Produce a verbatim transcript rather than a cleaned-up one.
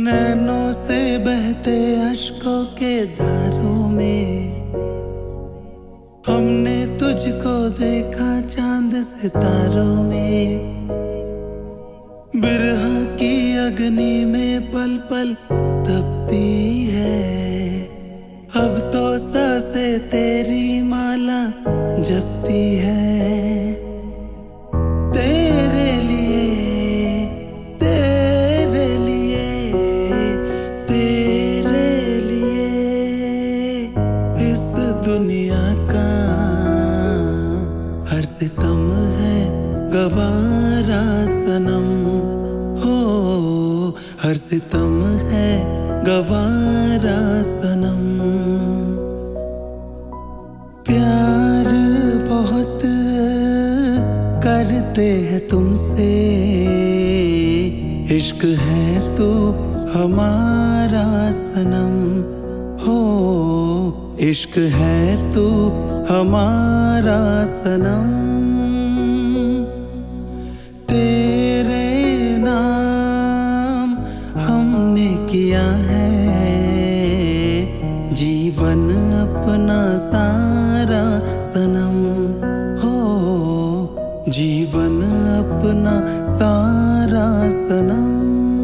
नैनों से बहते अश्कों के धारों में हमने तुझको देखा चांद सितारों में, बिरहा की अग्नि में पल पल तपती है। अब तो सांसे तेरी माला जपती है, तेरे दुनिया का हर सितम है गवारा सनम हो, हर सितम है गवारा सनम। प्यार बहुत करते हैं तुमसे, इश्क है तू हमारा सनम हो, इश्क है तू हमारा सनम। तेरे नाम हमने किया है जीवन अपना सारा सनम हो, जीवन अपना सारा सनम।